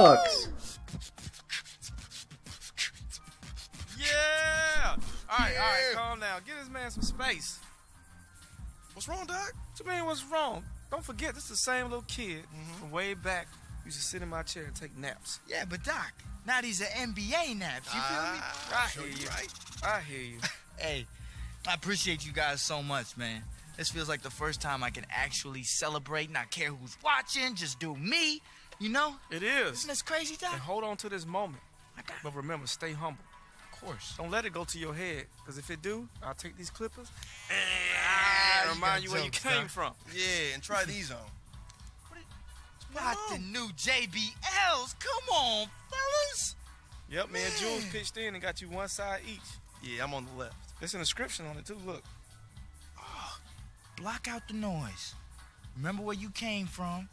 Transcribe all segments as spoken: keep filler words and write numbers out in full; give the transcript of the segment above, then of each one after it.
Bucks. Yeah! Alright, yeah. alright, calm down. Give this man some space. What's wrong, Doc? What you mean, what's wrong? Don't forget, this is the same little kid mm-hmm. from way back used to sit in my chair and take naps. Yeah, but Doc, now these are N B A naps. You feel uh, me? I, I hear you. Right. I hear you. Hey, I appreciate you guys so much, man. This feels like the first time I can actually celebrate, not care who's watching, just do me, you know? It is. Isn't this crazy, Doc? And hold on to this moment. Okay. But remember, stay humble. Of course. Don't let it go to your head, because if it do, I'll take these clippers and I'll remind you where you came from. Yeah, and try these on. Not the new J B Ls. Come on, fellas. Yep, man. Jules pitched in and got you one side each. Yeah, I'm on the left. There's an inscription on it, too. Look. Oh, block out the noise. Remember where you came from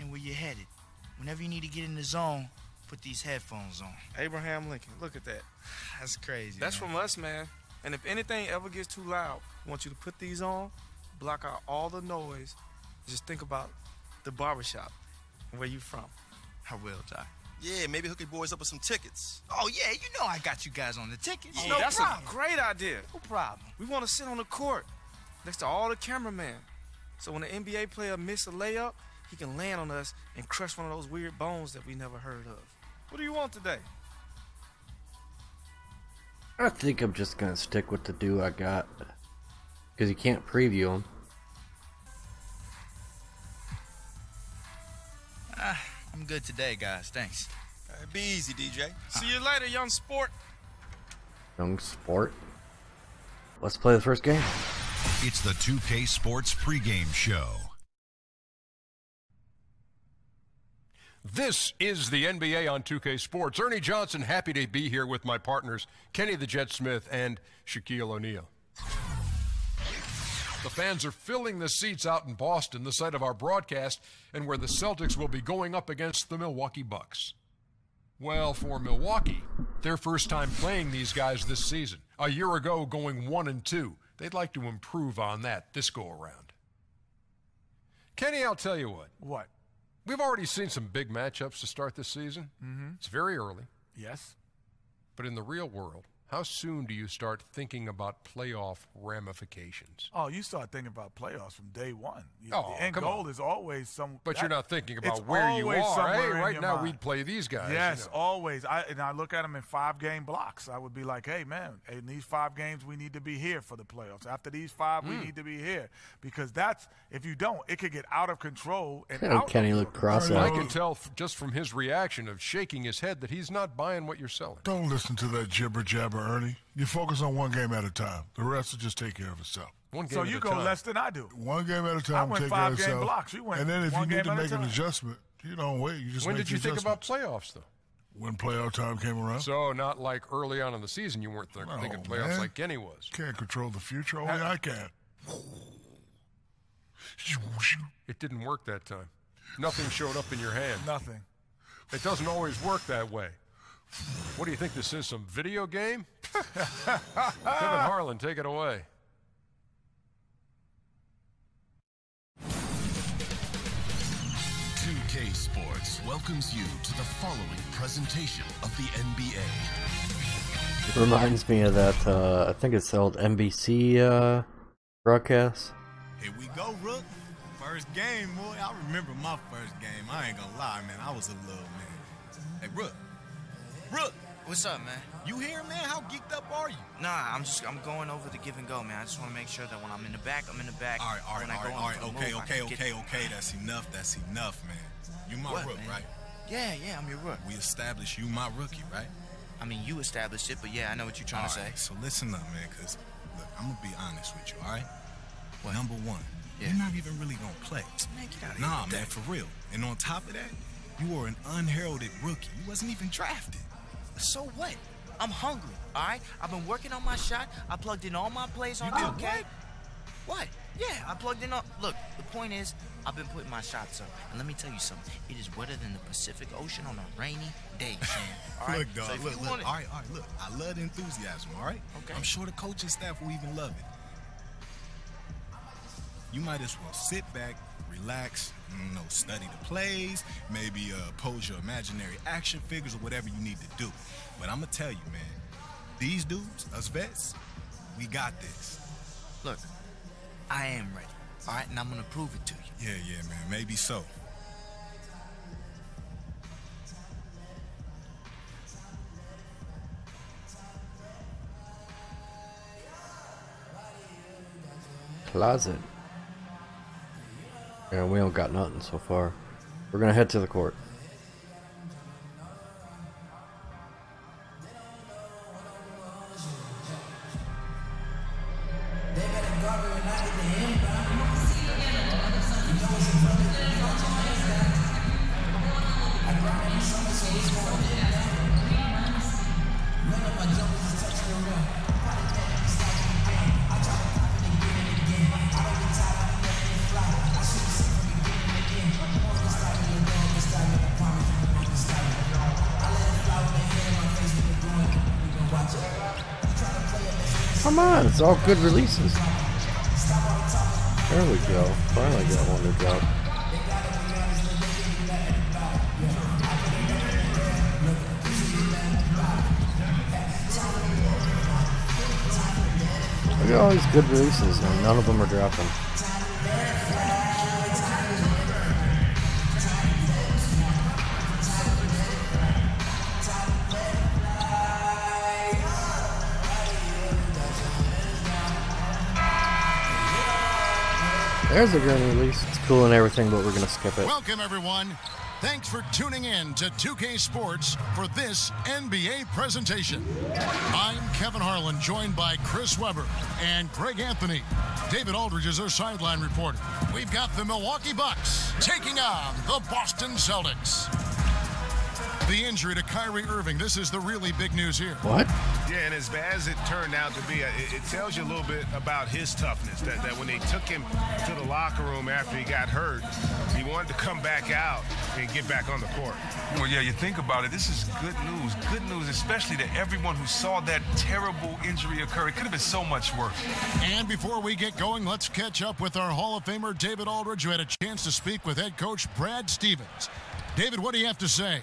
and where you're headed. Whenever you need to get in the zone, put these headphones on. Abraham Lincoln. Look at that. That's crazy. That's man. from us, man. And if anything ever gets too loud, I want you to put these on, block out all the noise, just think about the barbershop. Where you from? I will, Doc. Yeah, maybe hook your boys up with some tickets. Oh, yeah, you know I got you guys on the tickets. Yeah, no that's problem. a great idea. No problem. We want to sit on the court next to all the cameramen. So when the N B A player misses a layup, he can land on us and crush one of those weird bones that we never heard of. What do you want today? I think I'm just going to stick with the do I got. Because you can't preview them. Uh, I'm good today, guys. Thanks. All right, be easy, D J. See you later, young sport. Young sport? Let's play the first game. It's the two K Sports pregame show. This is the N B A on two K Sports. Ernie Johnson, happy to be here with my partners, Kenny the Jet Smith and Shaquille O'Neal. The fans are filling the seats out in Boston, the site of our broadcast, and where the Celtics will be going up against the Milwaukee Bucks. Well, for Milwaukee, their first time playing these guys this season. A year ago, going one and two. They'd like to improve on that this go-around. Kenny, I'll tell you what. What? We've already seen some big matchups to start this season. Mm-hmm. It's very early. Yes. But in the real world, how soon do you start thinking about playoff ramifications? Oh, you start thinking about playoffs from day one. You, oh, the end come goal on. is always some. But that, you're not thinking about where you are. Hey, right now mind. we'd play these guys. Yes, you know. always. I, and I look at them in five-game blocks. I would be like, hey, man, in these five games, we need to be here for the playoffs. After these five, mm. we need to be here. Because that's, if you don't, it could get out of control. And oh, out Kenny looked cross out. I can tell just from his reaction of shaking his head that he's not buying what you're selling. Don't listen to that jibber-jabber, Ernie. You focus on one game at a time. The rest will just take care of itself. One game so you go time. less than I do. One game at a time. I went take five game itself. blocks. You went and then if you need to make an adjustment, you don't wait. You just when make did you think about playoffs, though? When playoff time came around. So not like early on in the season you weren't th no, thinking playoffs man. like Kenny was. Can't control the future. Only I, I can. It didn't work that time. Nothing showed up in your hand. Nothing. It doesn't always work that way. What do you think this is, some video game? Kevin Harlan, take it away. two K Sports welcomes you to the following presentation of the N B A. It reminds me of that, uh, I think it's the old N B C uh, broadcast. Here we go, Rook. First game, boy. I remember my first game. I ain't gonna lie, man. I was a little man. Hey, Rook. Rook, what's up, man? You here, man? How geeked up are you? Nah, I'm just I'm going over the give and go, man. I just want to make sure that when I'm in the back, I'm in the back. All right, all right, all right, all right. Okay, move, okay, okay, okay. That's enough. That's enough, man. You my what, rook, man? right? Yeah, yeah, I'm your rook. We established you my rookie, right? I mean, you established it, but yeah, I know what you're trying all to right, say. So listen up, man, because look, I'm gonna be honest with you, all right? What? Number one, yeah. you're not even really gonna play. Man, get out of nah, here man, that. for real. And on top of that, you were an unheralded rookie. You wasn't even drafted. So what? I'm hungry, all right? I've been working on my shot. I plugged in all my plays on two K. What? what? Yeah, I plugged in all... Look, the point is, I've been putting my shots up. And let me tell you something. It is wetter than the Pacific Ocean on a rainy day, all right? Look, dog, so look, look. Wanted... All right, all right, look. I love the enthusiasm, all right? Okay. I'm sure the coaching staff will even love it. You might as well sit back, relax, you know, study the plays, maybe uh, pose your imaginary action figures or whatever you need to do. But I'm going to tell you, man, these dudes, us vets, we got this. Look, I am ready, all right? And I'm going to prove it to you. Yeah, yeah, man, maybe so. Closet. Yeah, we don't got nothing so far. We're gonna head to the court. Come on, it's all good releases. There we go. Finally got one to drop. Look at all these good releases, and none of them are dropping. There's a gun release. It's cool and everything, but we're gonna skip it. Welcome everyone. Thanks for tuning in to two K Sports for this N B A presentation. I'm Kevin Harlan, joined by Chris Weber and Greg Anthony. David Aldridge is our sideline reporter. We've got the Milwaukee Bucks taking on the Boston Celtics. The injury to Kyrie Irving. This is the really big news here. What? Yeah, and as bad as it turned out to be, it, it tells you a little bit about his toughness, that, that when they took him to the locker room after he got hurt, he wanted to come back out and get back on the court. Well, yeah, you think about it. This is good news. Good news, especially to everyone who saw that terrible injury occur. It could have been so much worse. And before we get going, let's catch up with our Hall of Famer, David Aldridge, who had a chance to speak with head coach Brad Stevens. David, what do you have to say?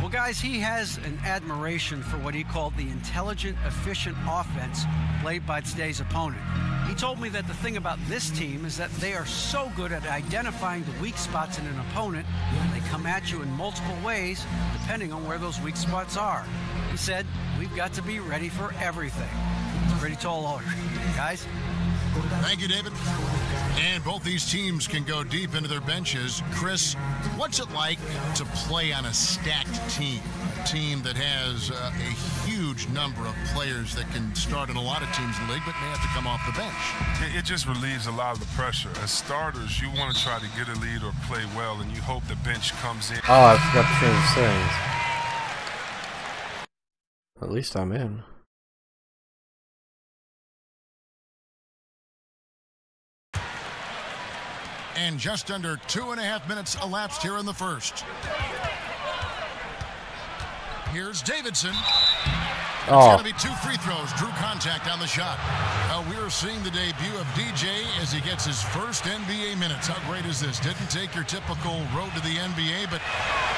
Well, guys, he has an admiration for what he called the intelligent, efficient offense played by today's opponent. He told me that the thing about this team is that they are so good at identifying the weak spots in an opponent, and they come at you in multiple ways, depending on where those weak spots are. He said, we've got to be ready for everything. Pretty tall order, guys. Thank you, David. And both these teams can go deep into their benches. Chris, what's it like to play on a stacked team? A team that has uh, a huge number of players that can start in a lot of teams in the league, but may have to come off the bench. It just relieves a lot of the pressure. As starters, you want to try to get a lead or play well, and you hope the bench comes in. Oh, I forgot to change settings. At least I'm in. And just under two and a half minutes elapsed here in the first. Here's Davidson. Oh. It's going to be two free throws. Drew contact on the shot. Uh, we're seeing the debut of D J as he gets his first N B A minutes. How great is this? Didn't take your typical road to the N B A, but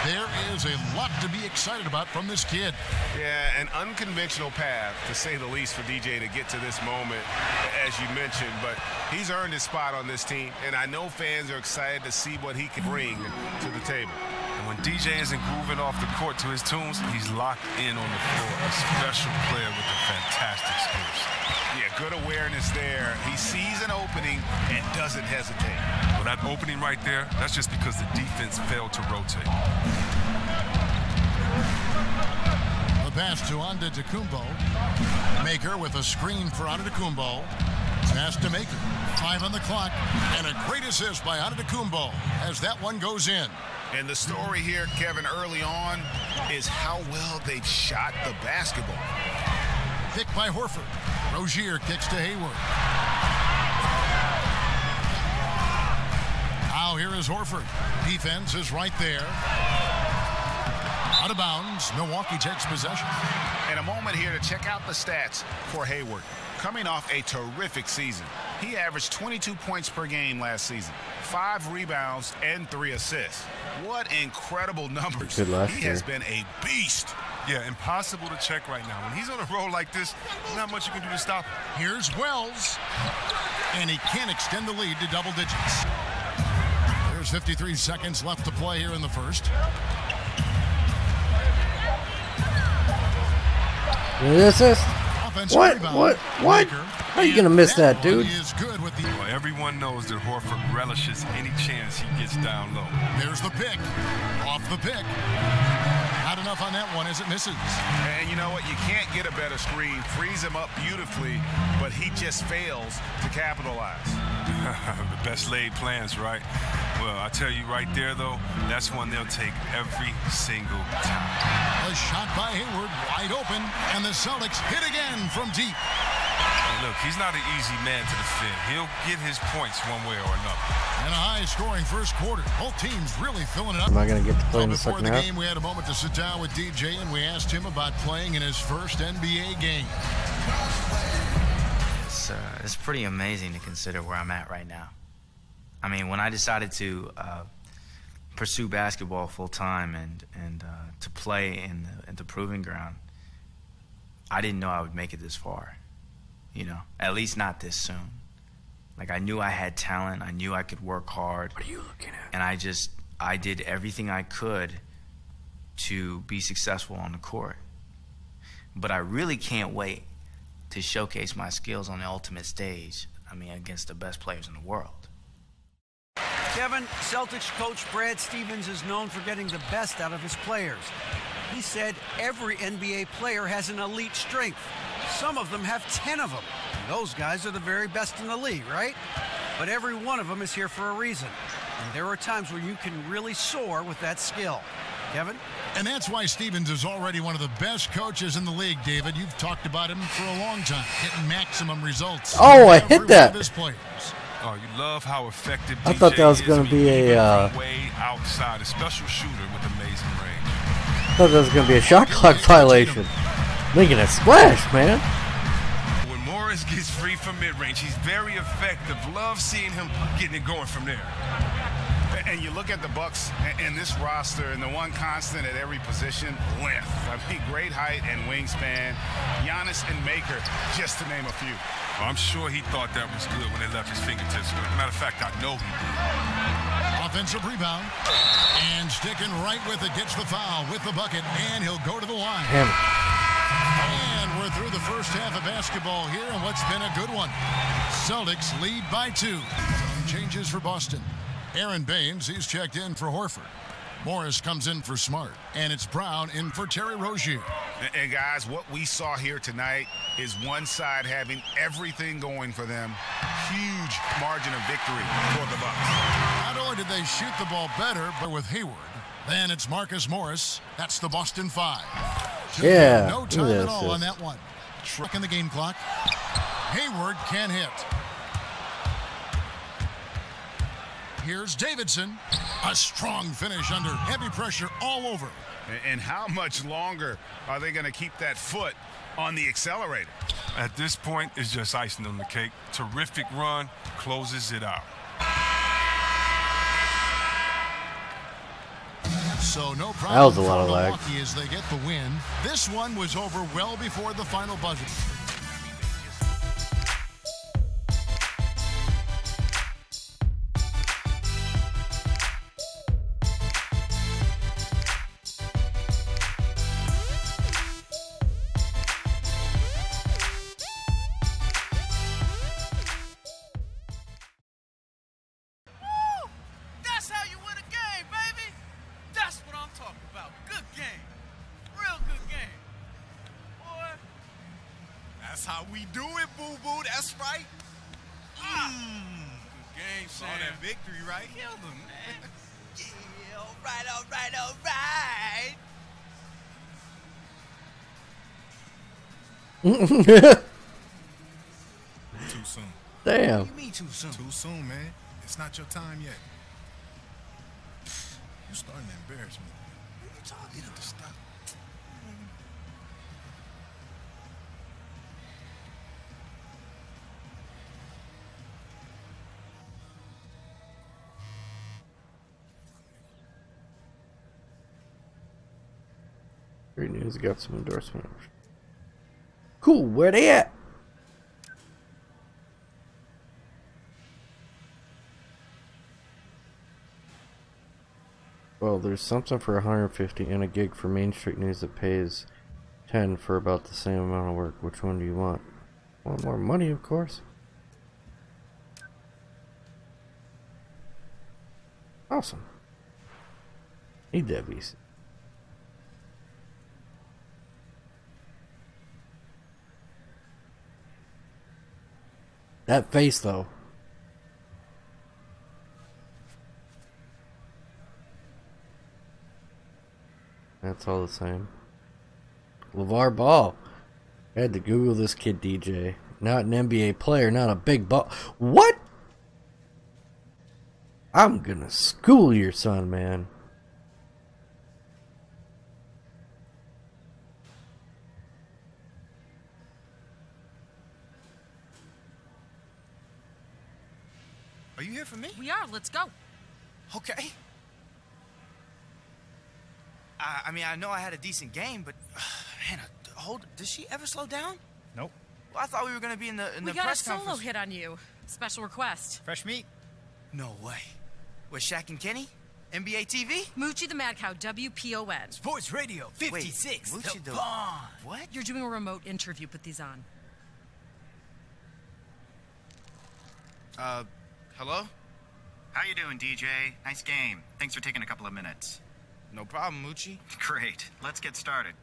there is a lot to be excited about from this kid. Yeah, an unconventional path, to say the least, for D J to get to this moment, as you mentioned. But he's earned his spot on this team, and I know fans are excited to see what he can bring to the table. And when D J isn't grooving off the court to his tunes, he's locked in on the floor. A special player with a fantastic skills. Yeah, good awareness there. He sees an opening and doesn't hesitate. That opening right there, that's just because the defense failed to rotate. The pass to Antetokounmpo. Maker with a screen for Antetokounmpo. Pass to Maker. Five on the clock. And a great assist by Antetokounmpo as that one goes in. And the story here, Kevin, early on is how well they've shot the basketball. Picked by Horford. Rozier kicks to Hayward. Here is Horford. Defense is right there. Out of bounds. Milwaukee takes possession. And a moment here to check out the stats for Hayward. Coming off a terrific season. He averaged twenty-two points per game last season, five rebounds, and three assists. What incredible numbers. He year. has been a beast. Yeah, impossible to check right now. When he's on a roll like this, there's not much you can do to stop him. Here's Wells, and he can't extend the lead to double digits. There's fifty-three seconds left to play here in the first. This is what? What? What? How are you gonna miss that, dude? Well, everyone knows that Horford relishes any chance he gets down low. There's the pick, off the pick. Not enough on that one as it misses. And you know what? You can't get a better screen. Frees him up beautifully, but he just fails to capitalize. The best laid plans, right? Well, I tell you right there, though, that's one they'll take every single time. A shot by Hayward, wide open, and the Celtics hit again from deep. Hey, look, he's not an easy man to defend. He'll get his points one way or another. And a high-scoring first quarter. Both teams really filling it up. I'm not going to get to play well, in the second half. Before the game, we had a moment to sit down with D J, and we asked him about playing in his first N B A game. It's, uh, it's pretty amazing to consider where I'm at right now. I mean, when I decided to uh, pursue basketball full-time and, and uh, to play in the, in the proving ground, I didn't know I would make it this far. You know, at least not this soon. Like, I knew I had talent. I knew I could work hard. What are you looking at? And I just, I did everything I could to be successful on the court. But I really can't wait to showcase my skills on the ultimate stage. I mean, against the best players in the world. Kevin, Celtics coach Brad Stevens is known for getting the best out of his players. He said every N B A player has an elite strength. Some of them have ten of them. And those guys are the very best in the league, right? But every one of them is here for a reason. And there are times where you can really soar with that skill. Kevin? And that's why Stevens is already one of the best coaches in the league, David. You've talked about him for a long time, getting maximum results. Oh, I hit that. Oh, you love how effective I D J thought that was going to be a uh, way outside, a special shooter with amazing range. I thought that was going to be a shot clock violation. Making a splash, man. When Morris gets free from mid-range, he's very effective. Love seeing him getting it going from there. And you look at the Bucks and this roster, and the one constant at every position, length. I mean, great height and wingspan. Giannis and Maker, just to name a few. Well, I'm sure he thought that was good when it left his fingertips. Matter of fact, I know he did. Offensive rebound. And sticking right with it, gets the foul with the bucket, and he'll go to the line. Damn it. And we're through the first half of basketball here, and what's been a good one. Celtics lead by two. Changes for Boston. Aaron Baines, he's checked in for Horford. Morris comes in for Smart, and it's Brown in for Terry Rozier. And, guys, what we saw here tonight is one side having everything going for them. Huge margin of victory for the Bucks. Not only did they shoot the ball better, but with Hayward, then it's Marcus Morris. That's the Boston Five. Yeah, no time at all on that one. Truck in the game clock. Hayward can't hit. Here's Davidson. A strong finish under heavy pressure all over. And how much longer are they going to keep that foot on the accelerator? At this point, it's just icing on the cake. Terrific run, closes it out. So no problem. That was a lot of lag. Milwaukee as they get the win. This one was over well before the final buzzer. Too soon. Damn. What do you mean too soon? Too soon, man. It's not your time yet. You're starting to embarrass me. What are you talking about? You need to stop. Great news, got some endorsement. Cool, where they at? Well, there's something for one hundred fifty and a gig for Main Street News that pays ten for about the same amount of work. Which one do you want? Want more money, of course. Awesome. Need that visa. That face, though. That's all the same. LeVar Ball. I had to Google this kid, D J. Not an N B A player, not a big ball. What? I'm gonna school your son, man. Are you here for me? We are. Let's go. Okay. I, I mean, I know I had a decent game, but uh, man, hold. Does she ever slow down? Nope. Well, I thought we were gonna be in the in we the press conference. We got a solo hit on you. Special request. Fresh meat. No way. With Shaq and Kenny? N B A T V? Moochie the Mack, W P O N. Sports Radio fifty-six. Wait, Moochie the Mack. What? You're doing a remote interview. Put these on. Uh, hello? How you doing, D J? Nice game. Thanks for taking a couple of minutes. No problem, Moochie. Great. Let's get started.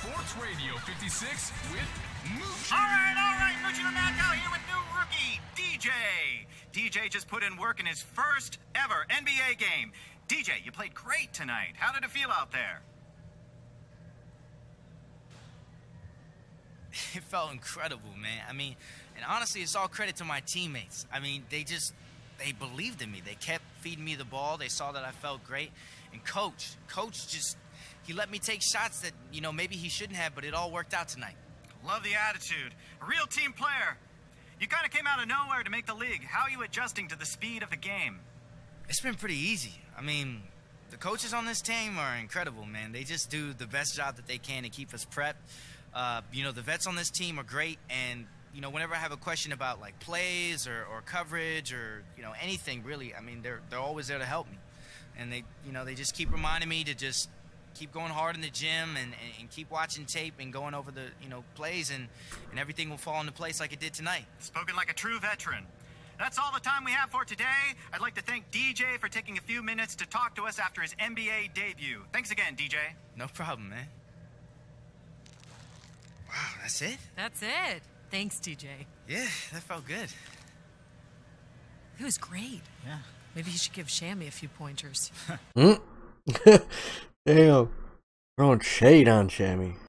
Sports Radio fifty-six with Moochie. All right, all right. Moochie the Mack out here with new rookie, D J. D J just put in work in his first ever N B A game. D J, you played great tonight. How did it feel out there? It felt incredible, man. I mean, and honestly, it's all credit to my teammates. I mean, they just, they believed in me. They kept feeding me the ball. They saw that I felt great. And coach, coach just, he let me take shots that, you know, maybe he shouldn't have, but it all worked out tonight. Love the attitude. A real team player. You kind of came out of nowhere to make the league. How are you adjusting to the speed of the game? It's been pretty easy. I mean, the coaches on this team are incredible, man. They just do the best job that they can to keep us prepped. Uh, you know, the vets on this team are great. And, you know, whenever I have a question about, like, plays or, or coverage or, you know, anything really, I mean, they're, they're always there to help me. And they, you know, they just keep reminding me to just keep going hard in the gym and, and, and keep watching tape and going over the, you know, plays and, and everything will fall into place like it did tonight. Spoken like a true veteran. That's all the time we have for today. I'd like to thank D J for taking a few minutes to talk to us after his N B A debut. Thanks again, D J. No problem, man. Wow, that's it? That's it. Thanks, D J. Yeah, that felt good. It was great. Yeah. Maybe you should give Shammy a few pointers. Hmm? Damn, throwing shade on Shammy.